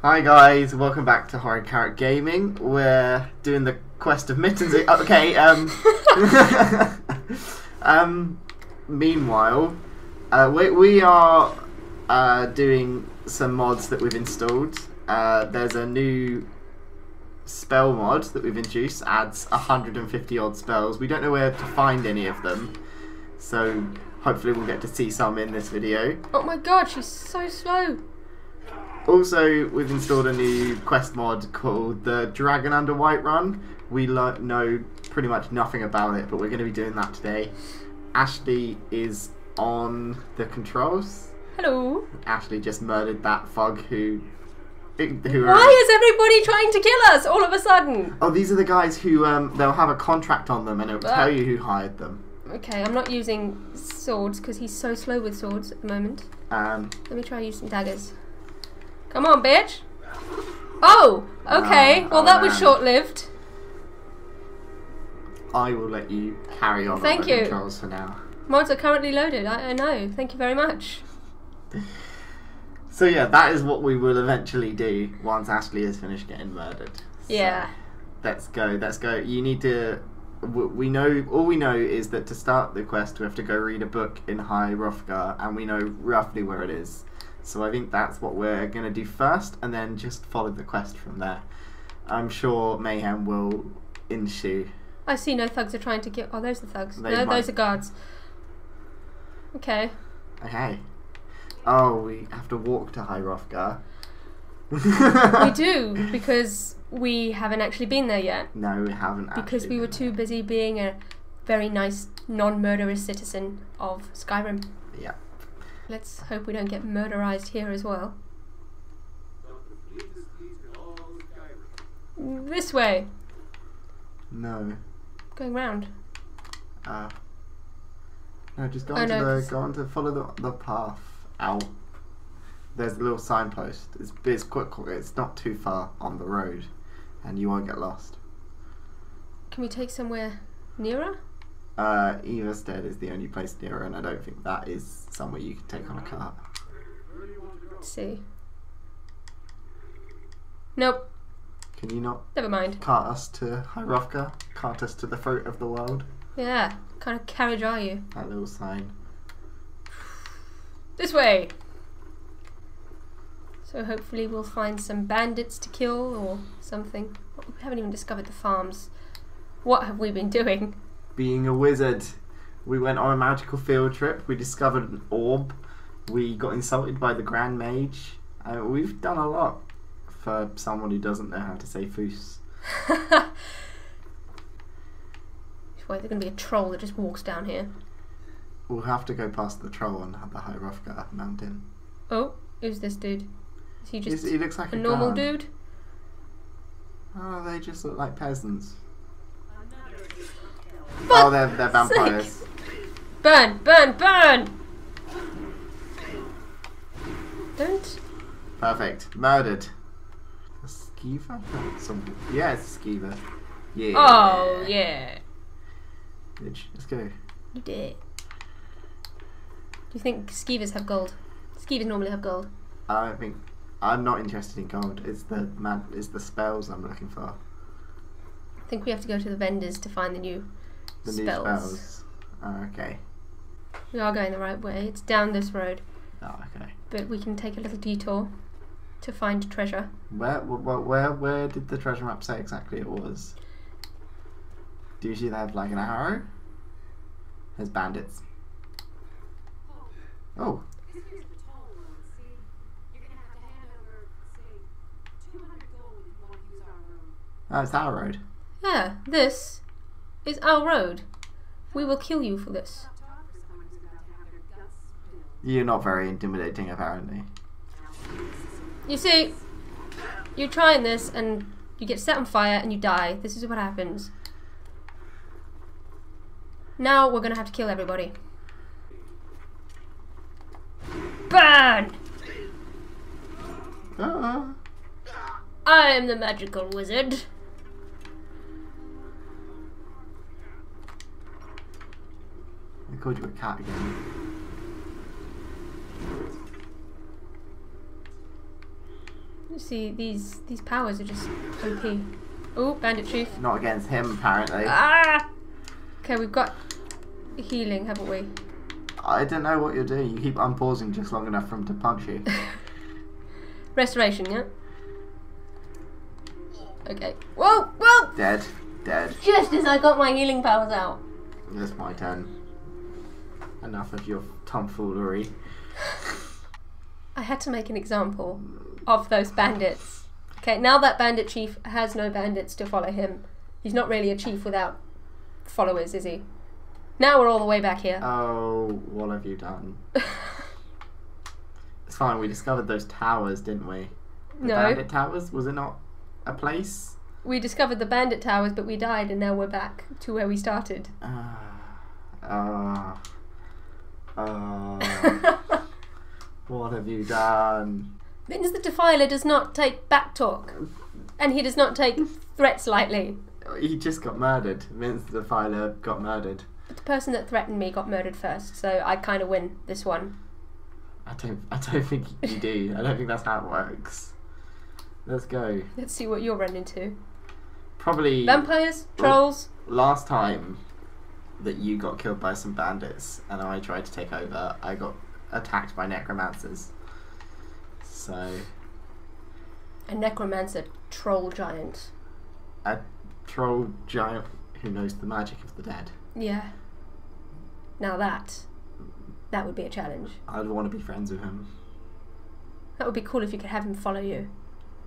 Hi guys, welcome back to Horrid Carrot Gaming. We're doing the quest of Mittens. Okay, meanwhile, we are doing some mods that we've installed. There's a new spell mod that we've introduced, adds 150 odd spells. We don't know where to find any of them, so hopefully we'll get to see some in this video. Oh my god, she's so slow! Also, we've installed a new quest mod called the Dragon Under White Run. We know pretty much nothing about it, but we're going to be doing that today. Ashley is on the controls. Hello. Ashley just murdered that fug who Why is everybody trying to kill us all of a sudden? Oh, these are the guys who they'll have a contract on them and it'll tell you who hired them. Okay, I'm not using swords because he's so slow with swords at the moment. Let me try and use some daggers. Come on, bitch. Oh, okay. Well, that was short-lived. I will let you carry on with the controls for now. Mods are currently loaded. I know. Thank you very much. So yeah, that is what we will eventually do once Ashley has finished getting murdered. Yeah. So, let's go. Let's go. You need to. We know. All we know is that to start the quest, we have to go read a book in High Hrothgar, and we know roughly where it is. So I think that's what we're going to do first, and then just follow the quest from there. I'm sure mayhem will ensue. I see no thugs are trying to kill... Oh, those are thugs. Those are guards. Okay. Okay. Oh, we have to walk to High Hrothgar. We do, because we haven't actually been there yet. No, we haven't actually. Because we were too busy being a very nice, non-murderous citizen of Skyrim. Yeah. Let's hope we don't get murderized here as well. This way. No. Going round. No, just go on to follow the path. Ow. There's a little signpost. It's quick. It's not too far on the road, and you won't get lost. Can we take somewhere nearer? Ivarstead is the only place nearer, and I don't think that is somewhere you can take on a cart. Let's see. Nope. Can you not? Never mind. Cart us to High Hrothgar? Cart us to the throat of the world? Yeah. What kind of carriage are you? That little sign. This way! So hopefully we'll find some bandits to kill or something. We haven't even discovered the farms. What have we been doing? Being a wizard. We went on a magical field trip, we discovered an orb, we got insulted by the Grand Mage. We've done a lot for someone who doesn't know how to say foos. Wait, there's going to be a troll that just walks down here. We'll have to go past the troll on the High Hrothgar mountain. Oh, who's this dude? Is he just he looks like a normal dude? Oh, they just look like peasants. Oh, they're vampires. Sick. Burn, burn, burn! Don't. Perfect. Murdered. A skeever? Yeah, it's a skeever. Yeah. Oh, yeah. Good. Let's go. You did it. Do you think skeevers have gold? Skeevers normally have gold. I don't think. I'm not interested in gold. It's the it's the spells I'm looking for. I think we have to go to the vendors to find the new. The spells. New spells. Oh, okay. We are going the right way. It's down this road. Oh, okay. But we can take a little detour to find treasure. Where did the treasure map say exactly it was? Do you see they have like an arrow? There's bandits. Oh. Oh, it's our road. Yeah, this. It's our road. We will kill you for this. You're not very intimidating, apparently. You see, you're trying this and you get set on fire and you die. This is what happens. Now we're gonna have to kill everybody. Burn! I am the magical wizard. They called you a cat again. Let's see, these powers are just OP. Oh, Bandit Chief. Not against him, apparently. Ah! Okay, we've got healing, haven't we? I don't know what you're doing. You keep unpausing just long enough for him to punch you. Restoration, yeah? Okay. Whoa! Whoa! Dead. Dead. Just as I got my healing powers out. It's my turn. Enough of your tomfoolery. I had to make an example of those bandits. Okay, now that Bandit Chief has no bandits to follow him. He's not really a chief without followers, is he? Now we're all the way back here. Oh, what have you done? It's fine, we discovered those towers, didn't we? The no. Bandit Towers? Was it not a place? We discovered the Bandit Towers, but we died, and now we're back to where we started. What have you done? Mittens the Defiler does not take backtalk, and he does not take threats lightly. He just got murdered. Mittens the Defiler got murdered. But the person that threatened me got murdered first, so I kind of win this one. I don't think you do. I don't think that's how it works. Let's go. Let's see what you're running into. Probably vampires, trolls. Last time that you got killed by some bandits and I tried to take over, I got attacked by necromancers. So a necromancer troll giant. A troll giant who knows the magic of the dead. Yeah. Now that would be a challenge. I'd want to be friends with him. That would be cool if you could have him follow you.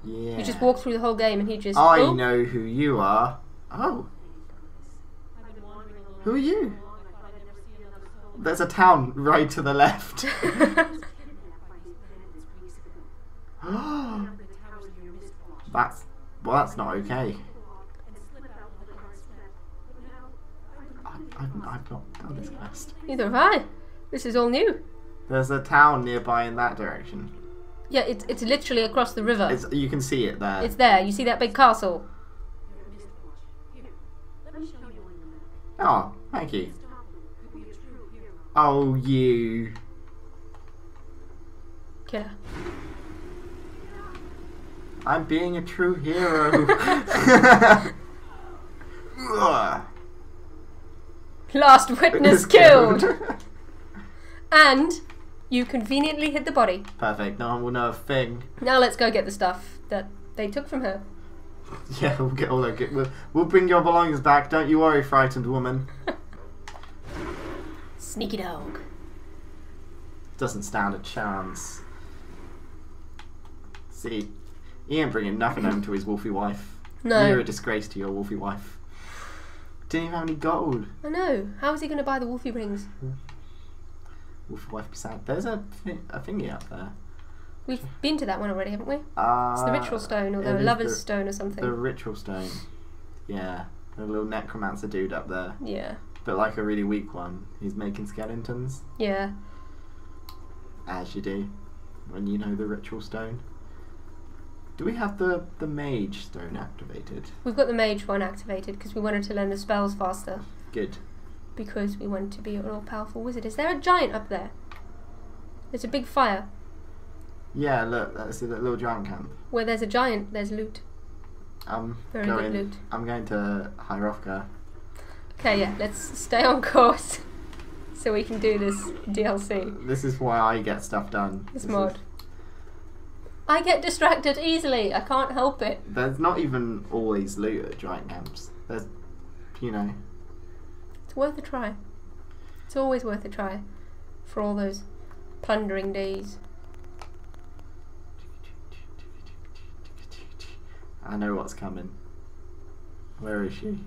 Yeah. You just walk through the whole game and he just... I know who you are. Oh. Who are you? There's a town right to the left. That's... well, that's not okay. I've not done this quest. Neither have I. This is all new. There's a town nearby in that direction. Yeah, it's literally across the river. You can see it there. It's there. You see that big castle? Oh, thank you. Oh, you. Killer. I'm being a true hero. Last witness killed. And... you conveniently hid the body. Perfect. No one will know a thing. Now let's go get the stuff that they took from her. Yeah, we'll get all that good. We'll bring your belongings back. Don't you worry, frightened woman. Sneaky dog. Doesn't stand a chance. See, he ain't bringing nothing home to his wolfy wife. No. You're a disgrace to your wolfy wife. Didn't even have any gold. I know. How is he going to buy the wolfy rings? Wolf wife be sad. There's a thingy up there. We've been to that one already, haven't we? It's the Ritual Stone, or the Lover's Stone or something. The Ritual Stone. Yeah. A little necromancer dude up there. Yeah. But like a really weak one. He's making skeletons. Yeah. As you do. When you know the Ritual Stone. Do we have the Mage Stone activated? We've got the Mage one activated because we wanted to learn the spells faster. Good. Because we want to be an all-powerful wizard. Is there a giant up there? There's a big fire. Yeah, look, that's a little giant camp. Where there's a giant, there's loot. Very good loot. I'm going to High Hrothgar. Okay, yeah, let's stay on course so we can do this DLC. This is why I get stuff done. This mod. I get distracted easily. I can't help it. There's not even always loot at giant camps. There's, you know... worth a try. It's always worth a try for all those plundering days. I know what's coming. Where is she?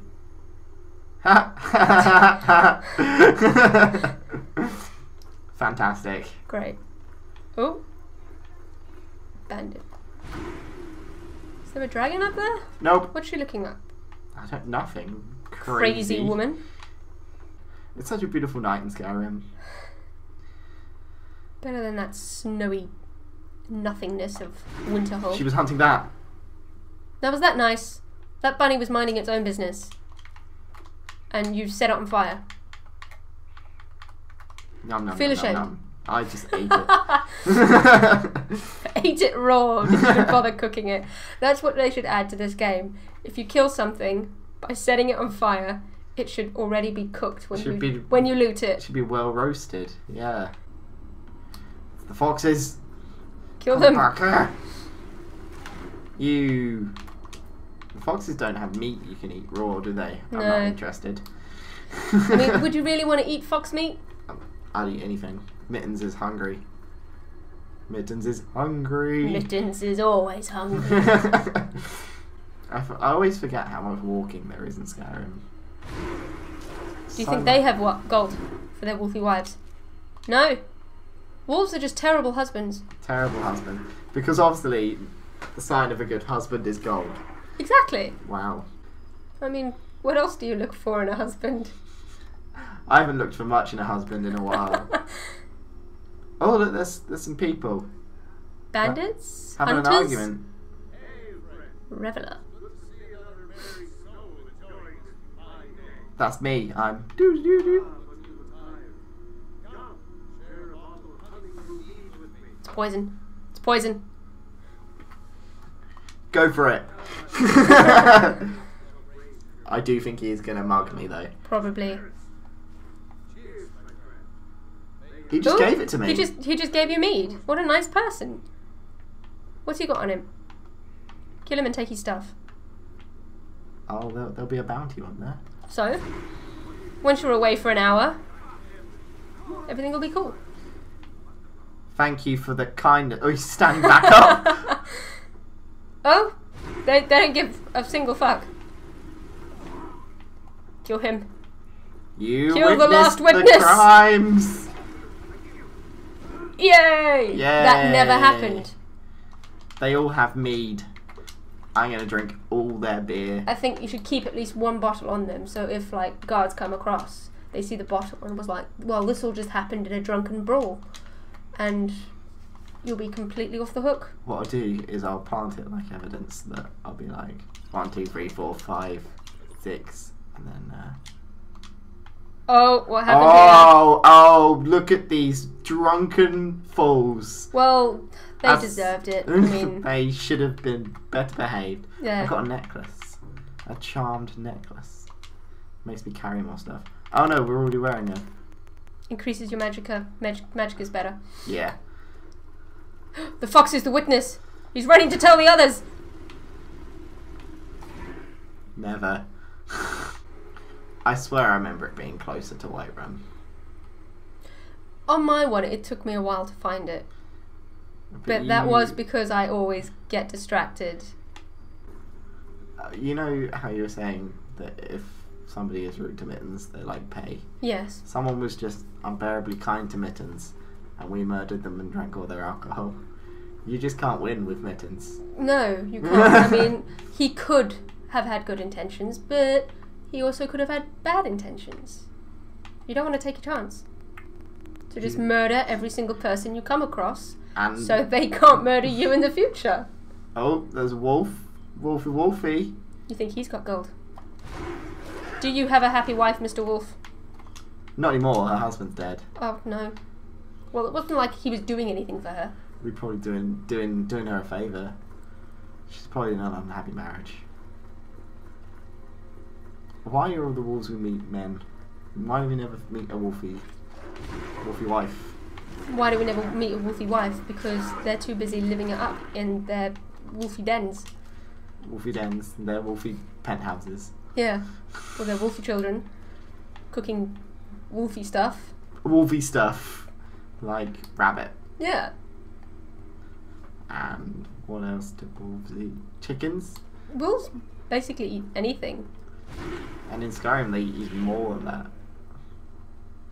Fantastic. Great. Oh. Bandit. Is there a dragon up there? Nope. What's she looking at? I don't... nothing. Crazy woman. It's such a beautiful night in Skyrim. Better than that snowy nothingness of Winterhold. She was hunting that. Now was that nice? That bunny was minding its own business. And you set it on fire. Finish it. I just ate it. Ate it raw. Didn't even bother cooking it. That's what they should add to this game. If you kill something by setting it on fire, it should already be cooked when you loot it. It should be well roasted. Yeah. The foxes. Kill them. Back. You. The foxes don't have meat you can eat raw, do they? No. I'm not interested. I mean, would you really want to eat fox meat? I'd eat anything. Mittens is hungry. Mittens is hungry. Mittens is always hungry. I always forget how much walking there is in Skyrim. Do you think they have what gold for their wolfy wives? No. Wolves are just terrible husbands. Terrible husband. Because obviously, the sign of a good husband is gold. Exactly. Wow. I mean, what else do you look for in a husband? I haven't looked for much in a husband in a while. Oh, look, there's some people. Bandits? Having an argument. Reveller. That's me. I'm. It's poison. It's poison. Go for it. I do think he is going to mug me, though. Probably. He just gave it to me. He just gave you mead. What a nice person. What's he got on him? Kill him and take his stuff. Oh, there'll be a bounty on there. So, once you're away for an hour, everything will be cool. Thank you for the kindness. Oh, he's standing back up. Oh, they don't give a single fuck. Kill him. You kill the last witness. The crimes. Yay! Yay! That never happened. They all have mead. I'm going to drink all their beer. I think you should keep at least one bottle on them, so if, like, guards come across, they see the bottle and was like, well, this all just happened in a drunken brawl. And you'll be completely off the hook. What I'll do is I'll plant it like evidence that I'll be like, 1, 2, 3, 4, 5, 6, and then... Oh, what happened here? Oh, look at these drunken fools. Well, they deserved it. I mean, they should have been better behaved. Yeah. I got a necklace. A charmed necklace. Makes me carry more stuff. Oh no, we're already wearing them. Increases your magicka. Magic is better. Yeah. The fox is the witness. He's running to tell the others. Never. I swear I remember it being closer to Whiterun. On my one, it took me a while to find it. But that was because I always get distracted. You know how you were saying that if somebody is rude to Mittens, they like pay? Yes. Someone was just unbearably kind to Mittens, and we murdered them and drank all their alcohol. You just can't win with Mittens. No, you can't. I mean, he could have had good intentions, but... he also could have had bad intentions. You don't want to take a chance. So just murder every single person you come across, and so they can't murder you in the future. Oh, there's a wolf. Wolfy Wolfy. You think he's got gold? Do you have a happy wife, Mr. Wolf? Not anymore. Her husband's dead. Oh, no. Well, it wasn't like he was doing anything for her. We're probably doing her a favour. She's probably in an unhappy marriage. Why are all the wolves we meet men? Why do we never meet a wolfy wife? Why do we never meet a wolfy wife? Because they're too busy living it up in their wolfy dens. Wolfy dens, their wolfy penthouses. Yeah, or their wolfy children, cooking wolfy stuff. Wolfy stuff, like rabbit. Yeah. And what else do wolves eat? Chickens? Wolves basically eat anything. And in Skyrim, they eat even more than that.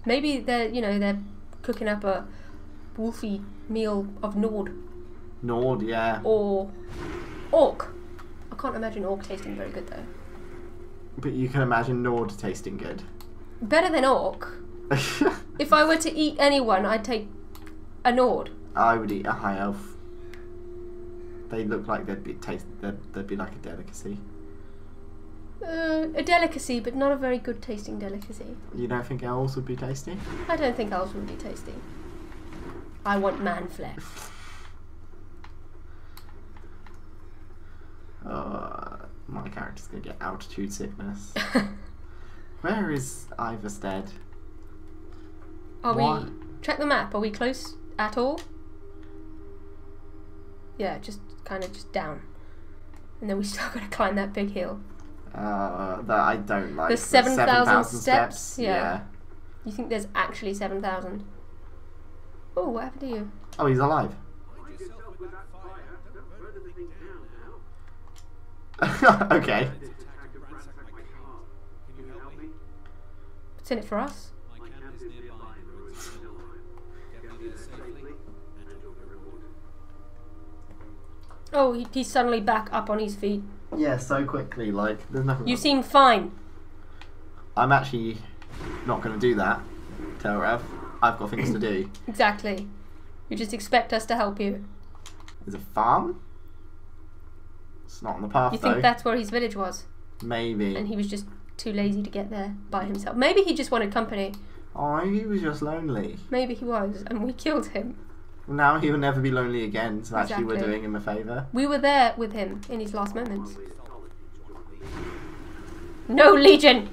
Maybe they're cooking up a wolfy meal of Nord. Nord, yeah. Or orc. I can't imagine orc tasting very good though. But you can imagine Nord tasting good. Better than orc. If I were to eat anyone, I'd take a Nord. I would eat a high elf. They look like they'd be like a delicacy. A delicacy, but not a very good tasting delicacy. You don't think owls would be tasty? I don't think owls would be tasty. I want man flesh. My character's gonna get altitude sickness. Where is Ivarstead? Are we... Check the map. Are we close at all? Yeah, just kind of just down. And then we still gotta climb that big hill. That I don't like. The 7,000 steps? Yeah. You think there's actually 7,000? Oh, what happened to you? Oh, he's alive. Okay. What's in it for us? Oh, he's suddenly back up on his feet. Yeah, so quickly, like, there's nothing... You seem fine. I'm actually not going to do that, tell Rev. I've got things to do. Exactly. You just expect us to help you. There's a farm? It's not on the path, though. You think that's where his village was? Maybe. And he was just too lazy to get there by himself. Maybe he just wanted company. Oh, maybe he was just lonely. Maybe he was, and we killed him. Now he will never be lonely again, so actually we're doing him a favour. We were there with him in his last moments. No Legion!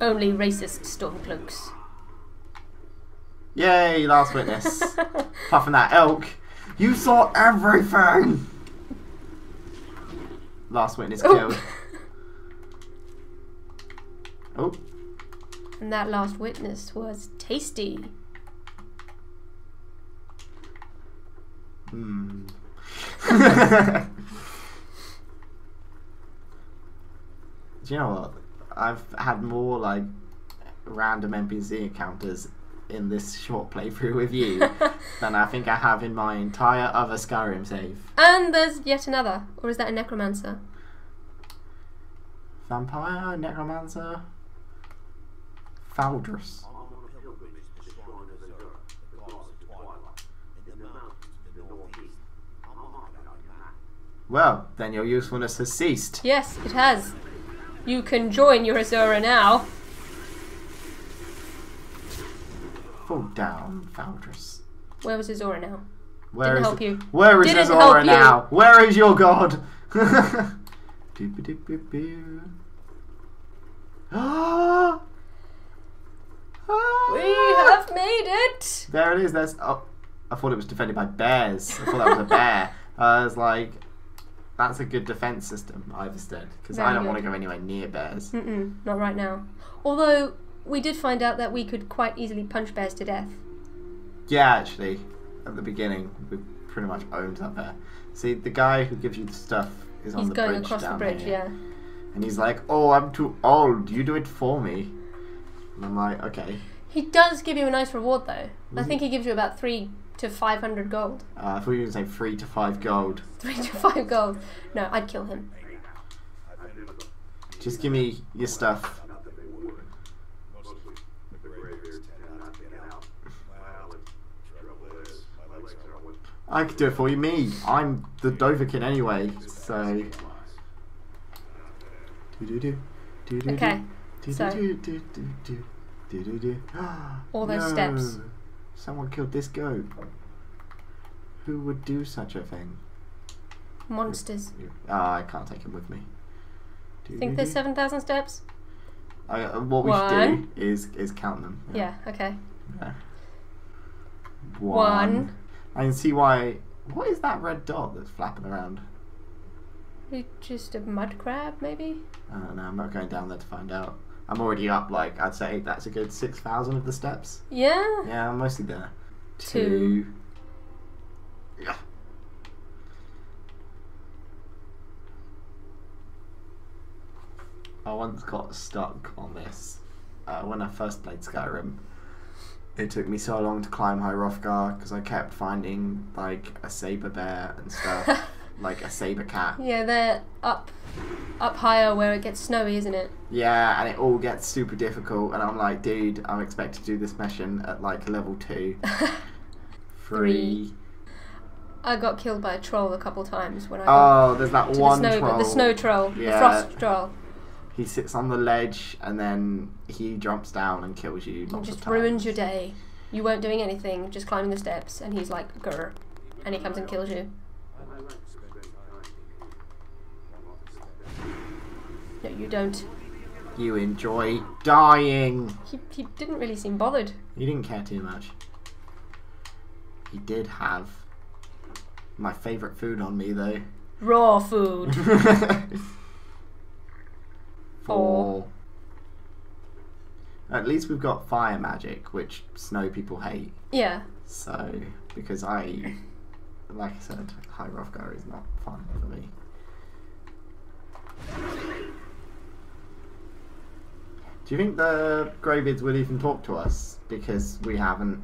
Only racist stormcloaks. Yay, last witness. Apart from that elk, you saw everything! Last witness killed. Oh. And that last witness was tasty. Hmm. Do you know what? I've had more like random NPC encounters in this short playthrough with you than I think I have in my entire other Skyrim save. And there's yet another, or is that a necromancer? Vampire, necromancer. Faldress. Well, then your usefulness has ceased. Yes, it has. You can join your Azura now. Fall down, Faldress. Where was Azura now? Didn't help you. Where is Azura now? Where is your god? Ah! We have made it! There it is. That's, oh, I thought it was defended by bears. I thought that was a bear. I was like, that's a good defense system, Ivarstead, because I don't want to go anywhere near bears. Mm-mm, not right now. Although, we did find out that we could quite easily punch bears to death. Yeah, actually. At the beginning, we pretty much owned that bear. See, the guy who gives you the stuff is on the bridge down here. He's going across the bridge, yeah. And he's like, oh, I'm too old. You do it for me. And I'm like, okay. He does give you a nice reward, though. I think he gives you about 300 to 500 gold. I thought you were going to say 3 to 5 gold. 3 to 5 gold. No, I'd kill him. Just give me your stuff. I could do it for you, me. I'm the Dovahkin anyway, so... Okay. So. All those steps. Someone killed this goat. Who would do such a thing? Monsters. I can't take him with me. Think there's 7,000 steps? What we should do is count them. Yeah, okay. Yeah. One. I can see why. What is that red dot that's flapping around? Just a mud crab, maybe? I don't know. I'm not going down there to find out. I'm already up, like, I'd say that's a good 6,000 of the steps. Yeah? Yeah, I'm mostly there. Two. Yeah. I once got stuck on this. When I first played Skyrim, it took me so long to climb High Hrothgar because I kept finding, like, a saber bear and stuff. Like a saber cat. Yeah, they're up higher where it gets snowy, isn't it? Yeah, and it all gets super difficult, and I'm like, dude, I'm expected to do this mission at like level 2. 3. I got killed by a troll a couple times when I got there's that one troll. The snow troll, yeah. The frost troll. He sits on the ledge and then he jumps down and kills you. Just ruins your day. You weren't doing anything, just climbing the steps, and he's like, grr, and he comes and kills you. No, you don't. You enjoy dying. He didn't really seem bothered. He didn't care too much. He did have my favourite food on me, though. Raw food. 4. At least we've got fire magic, which snow people hate. Yeah. So, because like I said, High Hrothgar is not fun for me. Do you think the Greybeards will even talk to us? Because we haven't...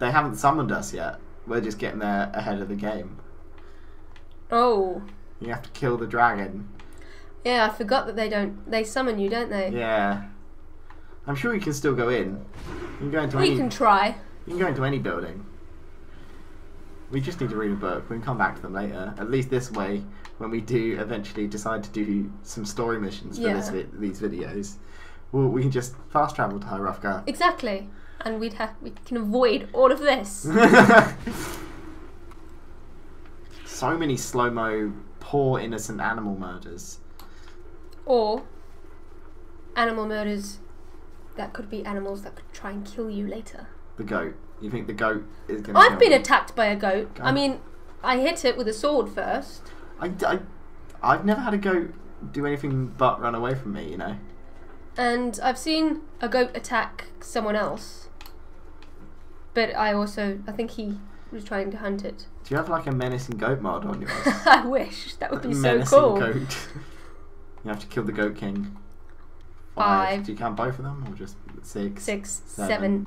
They haven't summoned us yet. We're just getting there ahead of the game. Oh. You have to kill the dragon. Yeah, I forgot that they don't... They summon you, don't they? Yeah. I'm sure you can still go in. You can go into any... We can try. You can go into any building. We just need to read a book. We can come back to them later. At least this way, when we do eventually decide to do some story missions for these videos, we can just fast travel to High Hrothgar. Exactly, and we can avoid all of this. So many slow mo, poor innocent animal murders. Or animal murders that could be animals that could try and kill you later. The goat. You think the goat is going to? I've been attacked by a goat. I mean, I hit it with a sword first. I've never had a goat do anything but run away from me, you know. And I've seen a goat attack someone else. But I think he was trying to hunt it. Do you have like a menacing goat mod on yours? I wish. That would be so cool. Menacing goat. You have to kill the goat king. 5. Do you count both of them or just 6? 6, 7.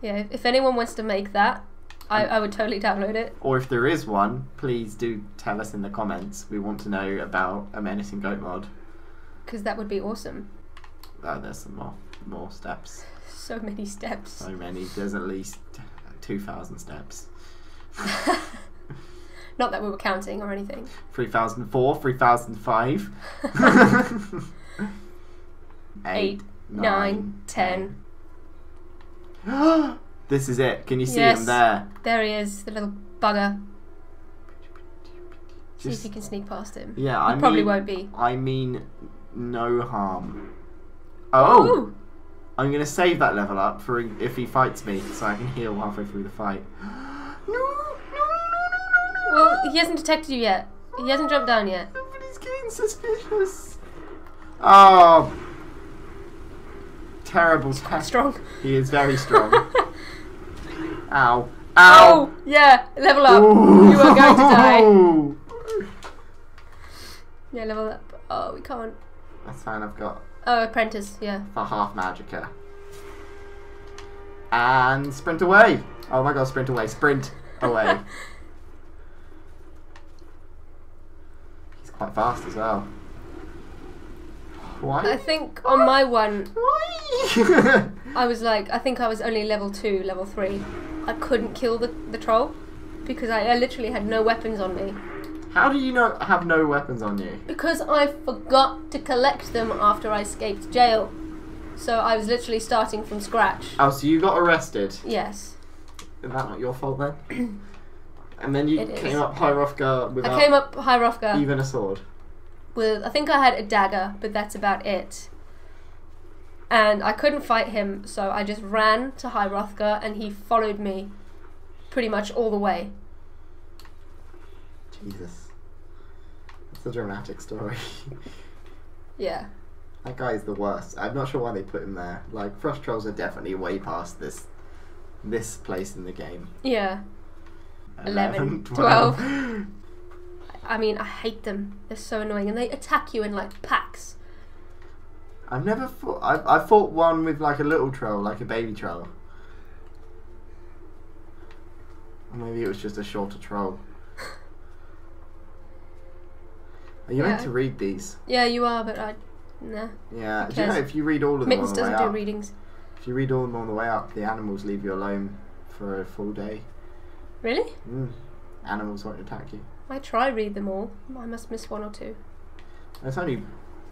Yeah, if anyone wants to make that, I would totally download it. Or if there is one, please do tell us in the comments. We want to know about a menacing goat mod. Because that would be awesome. Oh, there's some more steps. So many steps. So many. There's at least 2,000 steps. Not that we were counting or anything. 3,004, 3,005. 8, 9, 10. This is it. Can you see him there? There he is, the little bugger. See if you can sneak past him. Yeah, I mean, probably won't be. I mean, no harm. Oh! Ooh. I'm going to save that level up for if he fights me, so I can heal halfway through the fight. No. Well, he hasn't detected you yet. He hasn't jumped down yet. But he's getting suspicious. Oh. Terrible. Strong. He is very strong. Ow. Ow. Oh, yeah. Level up. Ooh. You are going to die. Yeah, level up. Oh, we can't. That's fine, I've got... Oh, apprentice, yeah. For half magicka. And sprint away. Oh my god, sprint away. Sprint away. He's quite fast as well. Why? I think on my one, I was like, I think I was only level 2, level 3. I couldn't kill the troll because I literally had no weapons on me. How do you not have no weapons on you? Because I forgot to collect them after I escaped jail. So I was literally starting from scratch. Oh, so you got arrested? Yes. Is that not your fault then? And then you came up High Hrothgar without... I came up High Hrothgar. Even a sword? With, I think I had a dagger, but that's about it. And I couldn't fight him, so I just ran to High Hrothgar and he followed me pretty much all the way. Jesus. It's a dramatic story. Yeah. That guy is the worst. I'm not sure why they put him there. Like, frost trolls are definitely way past this place in the game. Yeah. 11, 12. I mean, I hate them. They're so annoying, and they attack you in like packs. I've never fought. I fought one with like a little troll, like a baby troll. Or maybe it was just a shorter troll. Are you meant to read these? Yeah, you are, but nah. Yeah, do you know if you read all of them Mittens on the way up... doesn't do readings. If you read all of them on the way up, the animals leave you alone for a full day. Really? Mm. animals won't attack you. I try read them all. I must miss one or two. It's only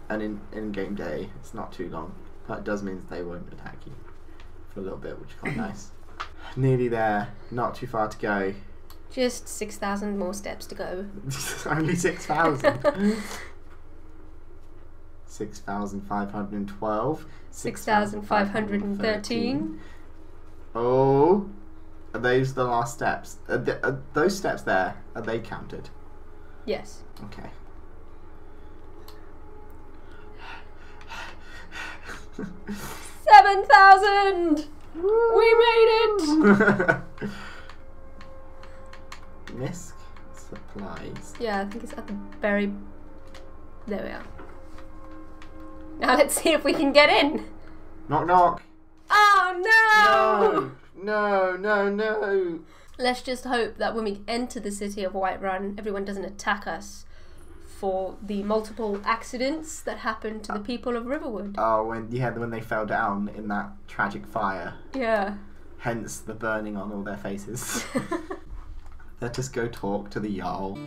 an in-game day. It's not too long, but it does mean that they won't attack you for a little bit, which is quite nice. Nearly there. Not too far to go. Just 6,000 more steps to go. Only 6,000. 6,512. 6,513. Oh, are those the last steps? Are those steps there, are they counted? Yes. Okay. $7,000! We made it! Misk supplies. Yeah, I think it's at the very... There we are. Now let's see if we can get in. Knock knock. Oh no! No, no, no, no. Let's just hope that when we enter the city of Whiterun, everyone doesn't attack us for the multiple accidents that happened to the people of Riverwood. Oh, when they fell down in that tragic fire. Yeah. Hence the burning on all their faces. Let us go talk to the Jarl.